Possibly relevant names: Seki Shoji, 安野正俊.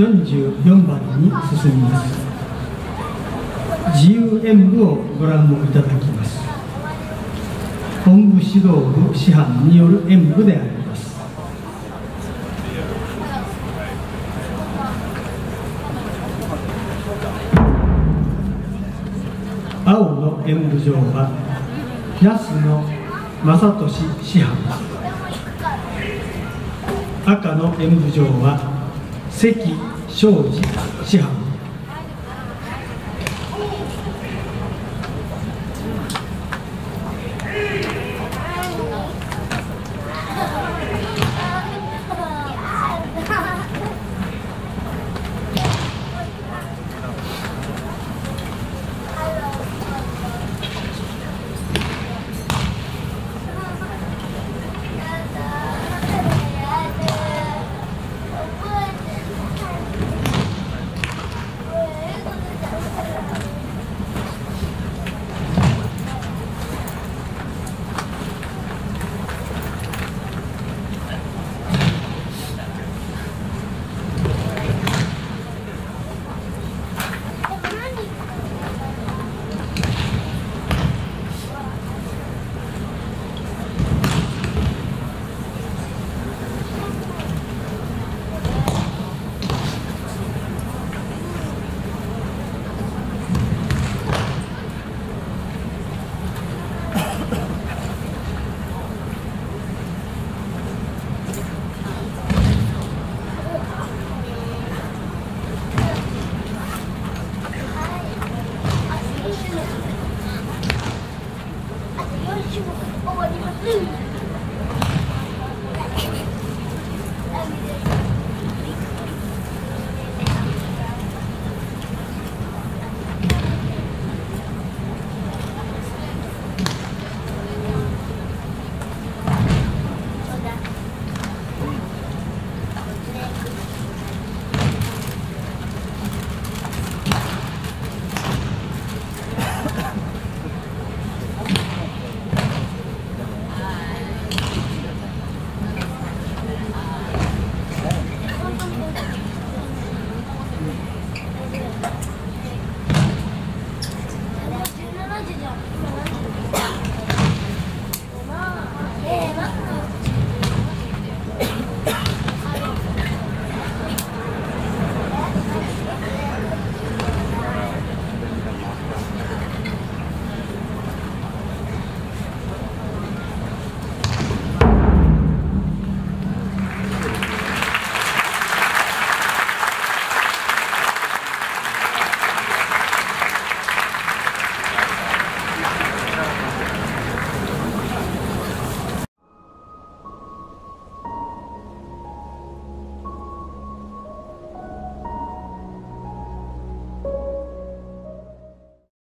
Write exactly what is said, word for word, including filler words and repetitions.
よんじゅうよんばんに進みます。自由演舞をご覧をいただきます。本部指導部師範による演舞であります。青の演舞場は安野正俊師範、赤の演舞場は関庄司師範、終わります。